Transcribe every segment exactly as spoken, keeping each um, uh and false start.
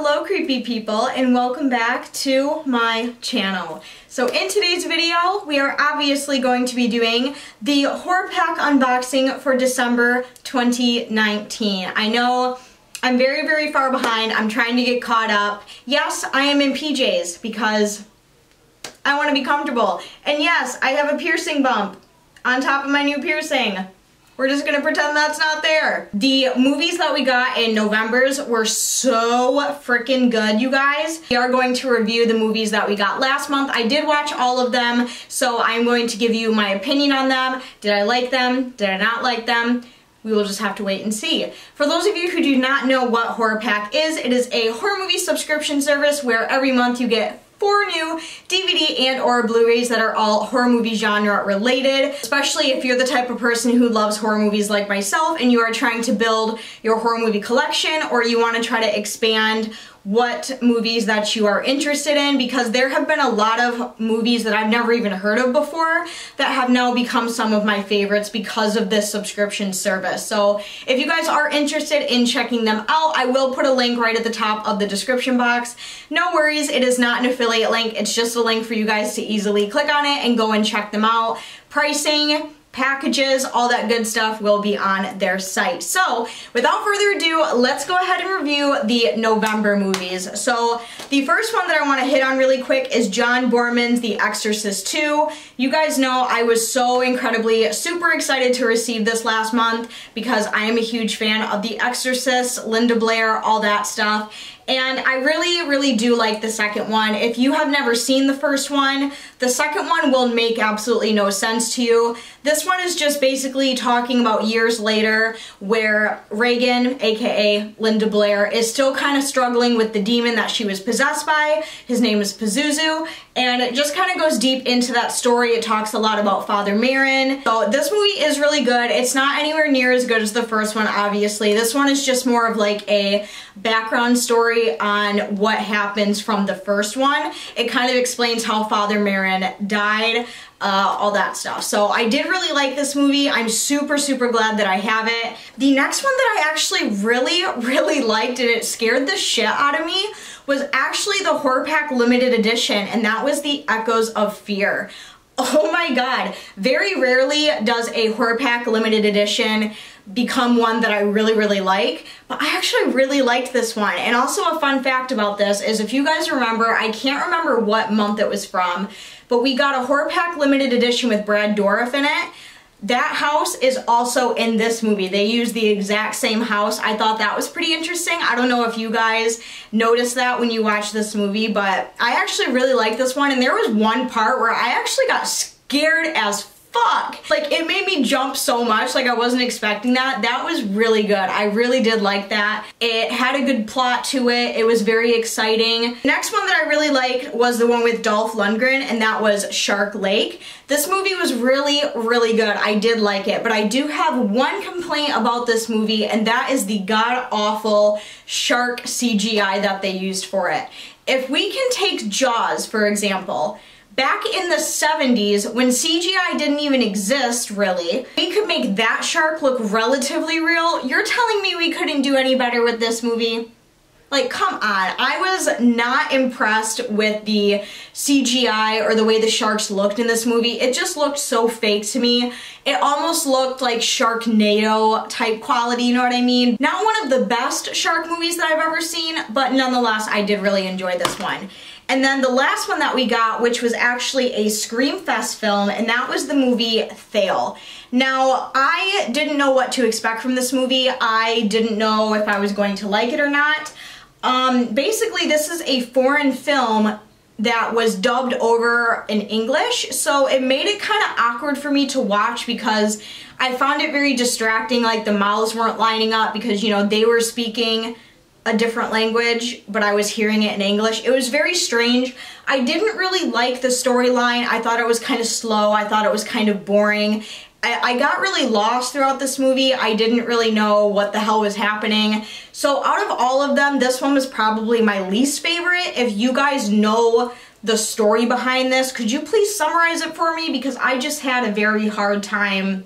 Hello creepy people, and welcome back to my channel. So in today's video, we are obviously going to be doing the Horror Pack unboxing for December twenty nineteen. I know I'm very, very far behind. I'm trying to get caught up. Yes, I am in P Js because I want to be comfortable. And yes, I have a piercing bump on top of my new piercing. We're just gonna pretend that's not there. The movies that we got in November's were so freaking good, you guys. We are going to review the movies that we got last month. I did watch all of them, so I'm going to give you my opinion on them. Did I like them? Did I not like them? We will just have to wait and see. For those of you who do not know what Horror Pack is, it is a horror movie subscription service where every month you get four new D V D and or Blu-rays that are all horror movie genre related, especially if you're the type of person who loves horror movies like myself and you are trying to build your horror movie collection, or you want to try to expand what movies that you are interested in, because there have been a lot of movies that I've never even heard of before that have now become some of my favorites because of this subscription service. So if you guys are interested in checking them out, I will put a link right at the top of the description box. No worries, it is not an affiliate link, it's just a link for you guys to easily click on it and go and check them out. Pricing, packages, all that good stuff will be on their site. So without further ado, let's go ahead and review the November movies. So the first one that I want to hit on really quick is John Borman's The Exorcist two. You guys know I was so incredibly super excited to receive this last month because I am a huge fan of The Exorcist, Linda Blair, all that stuff. And I really, really do like the second one. If you have never seen the first one, the second one will make absolutely no sense to you. This one is just basically talking about years later where Reagan, aka Linda Blair, is still kind of struggling with the demon that she was possessed by. His name is Pazuzu, and it just kind of goes deep into that story. It talks a lot about Father Merrin. So this movie is really good. It's not anywhere near as good as the first one, obviously. This one is just more of like a background story on what happens from the first one. It kind of explains how Father Merrin died, uh, all that stuff. So I did really like this movie. I'm super, super glad that I have it. The next one that I actually really, really liked, and it scared the shit out of me, was actually the Horror Pack Limited Edition, and that was The Echoes of Fear. Oh my god, very rarely does a Horror Pack Limited Edition become one that I really, really like, but I actually really liked this one. And also a fun fact about this is, if you guys remember, I can't remember what month it was from, but we got a Horror Pack Limited Edition with Brad Dourif in it. That house is also in this movie. They use the exact same house. I thought that was pretty interesting. I don't know if you guys noticed that when you watched this movie, but I actually really like this one. And there was one part where I actually got scared as fuck. Like, it made me jump so much. Like, I wasn't expecting that. That was really good. I really did like that. It had a good plot to it. It was very exciting. Next one that I really liked was the one with Dolph Lundgren, and that was Shark Lake. This movie was really, really good. I did like it, but I do have one complaint about this movie, and that is the god-awful shark C G I that they used for it. If we can take Jaws, for example, back in the seventies, when C G I didn't even exist, really, we could make that shark look relatively real. You're telling me we couldn't do any better with this movie? Like, come on. I was not impressed with the C G I or the way the sharks looked in this movie. It just looked so fake to me. It almost looked like Sharknado type quality, you know what I mean? Not one of the best shark movies that I've ever seen, but nonetheless, I did really enjoy this one. And then the last one that we got, which was actually a Screamfest film, and that was the movie Thale. Now, I didn't know what to expect from this movie. I didn't know if I was going to like it or not. Um, basically, this is a foreign film that was dubbed over in English, so it made it kind of awkward for me to watch because I found it very distracting. Like, the mouths weren't lining up because, you know, they were speaking a different language, but I was hearing it in English. It was very strange. I didn't really like the storyline. I thought it was kind of slow. I thought it was kind of boring. I, I got really lost throughout this movie. I didn't really know what the hell was happening. So out of all of them, this one was probably my least favorite. If you guys know the story behind this, could you please summarize it for me? Because I just had a very hard time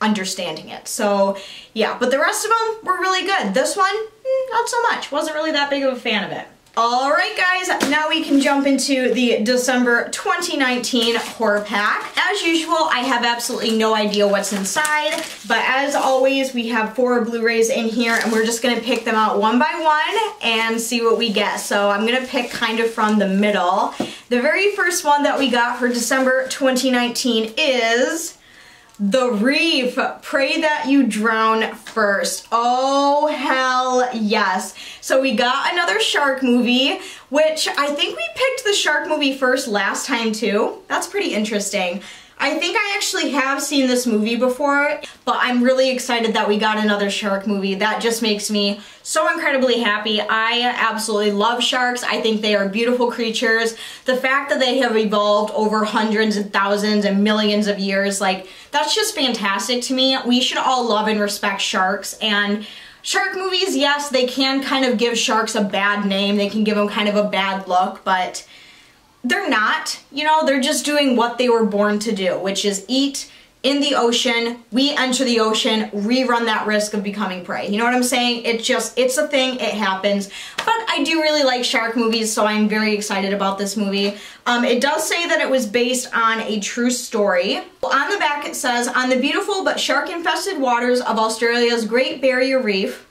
understanding it. So yeah, but the rest of them were really good. This one, not so much. Wasn't really that big of a fan of it. All right, guys, now we can jump into the December twenty nineteen Horror Pack. As usual, I have absolutely no idea what's inside, but as always, we have four Blu-rays in here, and we're just gonna pick them out one by one and see what we get. So I'm gonna pick kind of from the middle. The very first one that we got for December twenty nineteen is The Reef, Pray That You Drown First. Oh, hell yes. So we got another shark movie, which I think we picked the shark movie first last time too. That's pretty interesting. I think I actually have seen this movie before, but I'm really excited that we got another shark movie. That just makes me so incredibly happy. I absolutely love sharks. I think they are beautiful creatures. The fact that they have evolved over hundreds and thousands and millions of years, like, that's just fantastic to me. We should all love and respect sharks. And shark movies, yes, they can kind of give sharks a bad name. They can give them kind of a bad look, but they're not, you know, they're just doing what they were born to do, which is eat in the ocean. We enter the ocean, we run that risk of becoming prey. You know what I'm saying? It just, it's a thing, it happens. But I do really like shark movies, so I'm very excited about this movie. Um, it does say that it was based on a true story. On the back it says, on the beautiful but shark-infested waters of Australia's Great Barrier Reef,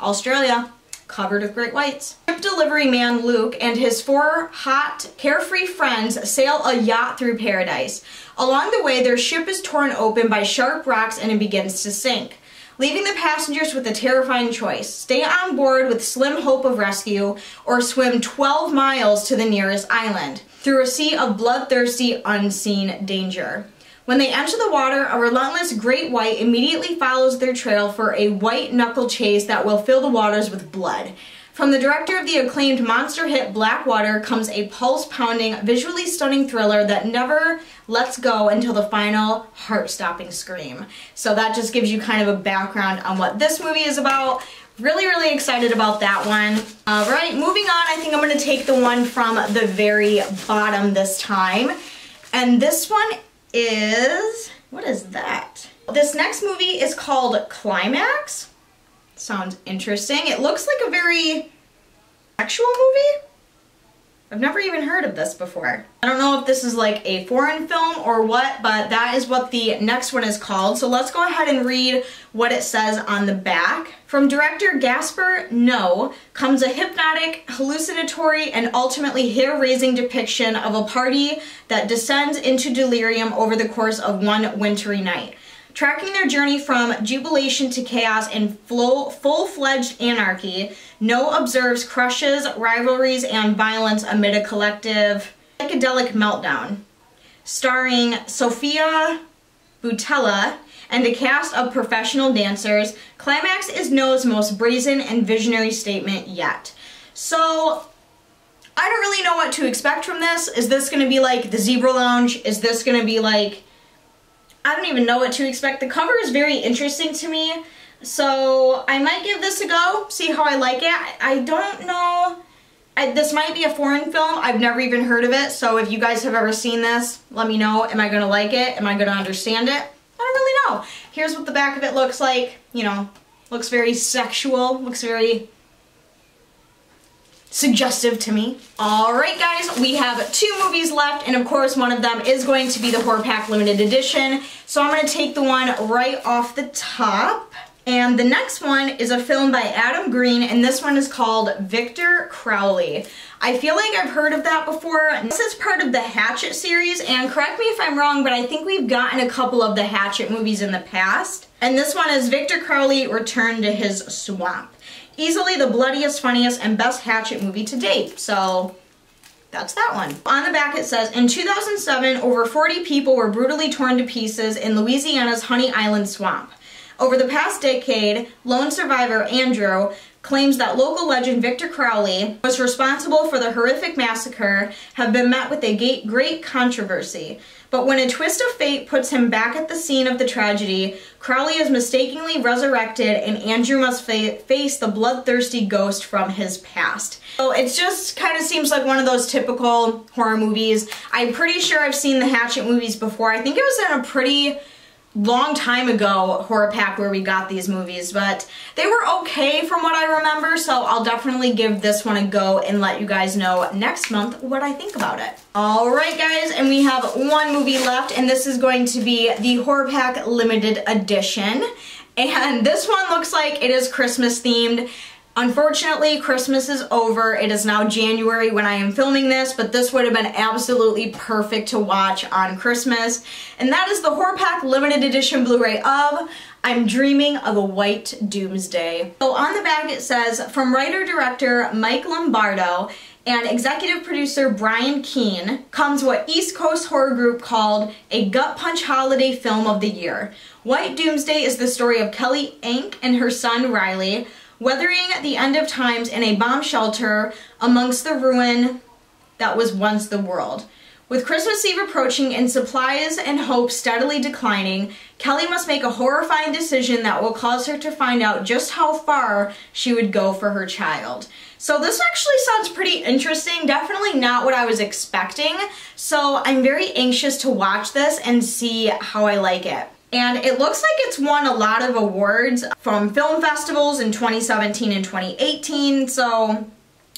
Australia, covered with great whites, ship delivery man Luke and his four hot, carefree friends sail a yacht through paradise. Along the way, their ship is torn open by sharp rocks and it begins to sink, leaving the passengers with a terrifying choice. Stay on board with slim hope of rescue or swim twelve miles to the nearest island through a sea of bloodthirsty, unseen danger. When they enter the water, a relentless great white immediately follows their trail for a white-knuckle chase that will fill the waters with blood. From the director of the acclaimed monster hit Blackwater comes a pulse-pounding, visually stunning thriller that never lets go until the final heart-stopping scream. So that just gives you kind of a background on what this movie is about. Really, really excited about that one. All right, moving on, I think I'm going to take the one from the very bottom this time. And this one is, what is that? This next movie is called Climax. Sounds interesting. It looks like a very sexual movie. I've never even heard of this before. I don't know if this is like a foreign film or what, but that is what the next one is called. So let's go ahead and read what it says on the back. From director Gaspar Noé comes a hypnotic, hallucinatory, and ultimately hair-raising depiction of a party that descends into delirium over the course of one wintry night, tracking their journey from jubilation to chaos and full-fledged anarchy. Noé observes crushes, rivalries, and violence amid a collective psychedelic meltdown. Starring Sofia Boutella and a cast of professional dancers, Climax is Noé's most brazen and visionary statement yet. So, I don't really know what to expect from this. Is this going to be like the Zebra Lounge? Is this going to be like, I don't even know what to expect. The cover is very interesting to me, so I might give this a go, see how I like it. I don't know, I, this might be a foreign film. I've never even heard of it, so if you guys have ever seen this, let me know. Am I going to like it? Am I going to understand it? I don't really know. Here's what the back of it looks like. You know, looks very sexual, looks very suggestive to me. All right, guys, we have two movies left, and of course one of them is going to be the Horror Pack Limited Edition. So I'm going to take the one right off the top. And the next one is a film by Adam Green, and this one is called Victor Crowley. I feel like I've heard of that before. This is part of the Hatchet series, and correct me if I'm wrong, but I think we've gotten a couple of the Hatchet movies in the past. And this one is Victor Crowley, Return to His Swamp. Easily the bloodiest, funniest, and best Hatchet movie to date. So that's that one. On the back it says, in two thousand seven, over forty people were brutally torn to pieces in Louisiana's Honey Island Swamp. Over the past decade, lone survivor Andrew claims that local legend Victor Crowley was responsible for the horrific massacre, have been met with a great controversy. But when a twist of fate puts him back at the scene of the tragedy, Crowley is mistakenly resurrected and Andrew must fa face the bloodthirsty ghost from his past. So it just kind of seems like one of those typical horror movies. I'm pretty sure I've seen the Hatchet movies before. I think it was in a pretty long time ago Horror Pack where we got these movies, but they were okay from what I remember, so I'll definitely give this one a go and let you guys know next month what I think about it. Alright guys, and we have one movie left, and this is going to be the Horror Pack Limited Edition, and this one looks like it is Christmas themed. Unfortunately, Christmas is over. It is now January when I am filming this, but this would have been absolutely perfect to watch on Christmas. And that is the Horror Pack Limited Edition Blu-ray of I'm Dreaming of a White Doomsday. So on the back it says, from writer-director Mike Lombardo and executive producer Brian Keen comes what East Coast Horror Group called a gut-punch holiday film of the year. White Doomsday is the story of Kelly Ank and her son Riley, weathering the end of times in a bomb shelter amongst the ruin that was once the world. With Christmas Eve approaching and supplies and hope steadily declining, Kelly must make a horrifying decision that will cause her to find out just how far she would go for her child. So this actually sounds pretty interesting, definitely not what I was expecting, so I'm very anxious to watch this and see how I like it. And it looks like it's won a lot of awards from film festivals in twenty seventeen and twenty eighteen, so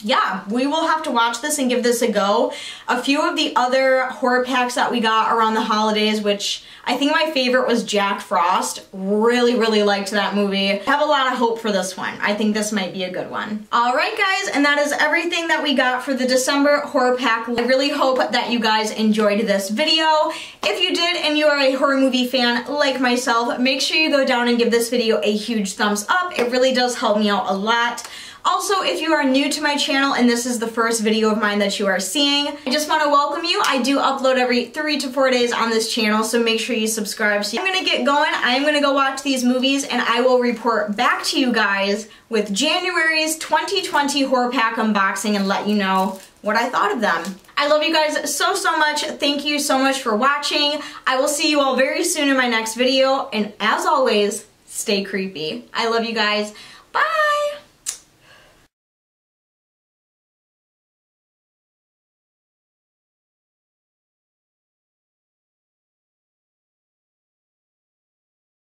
yeah, we will have to watch this and give this a go. A few of the other horror packs that we got around the holidays, which I think my favorite was Jack Frost. Really, really liked that movie. I have a lot of hope for this one. I think this might be a good one. Alright guys, and that is everything that we got for the December horror pack. I really hope that you guys enjoyed this video. If you did and you are a horror movie fan like myself, make sure you go down and give this video a huge thumbs up. It really does help me out a lot. Also, if you are new to my channel and this is the first video of mine that you are seeing, I just want to welcome you. I do upload every three to four days on this channel, so make sure you subscribe. So I'm going to get going. I'm going to go watch these movies, and I will report back to you guys with January's twenty twenty Horror Pack unboxing and let you know what I thought of them. I love you guys so, so much. Thank you so much for watching. I will see you all very soon in my next video, and as always, stay creepy. I love you guys.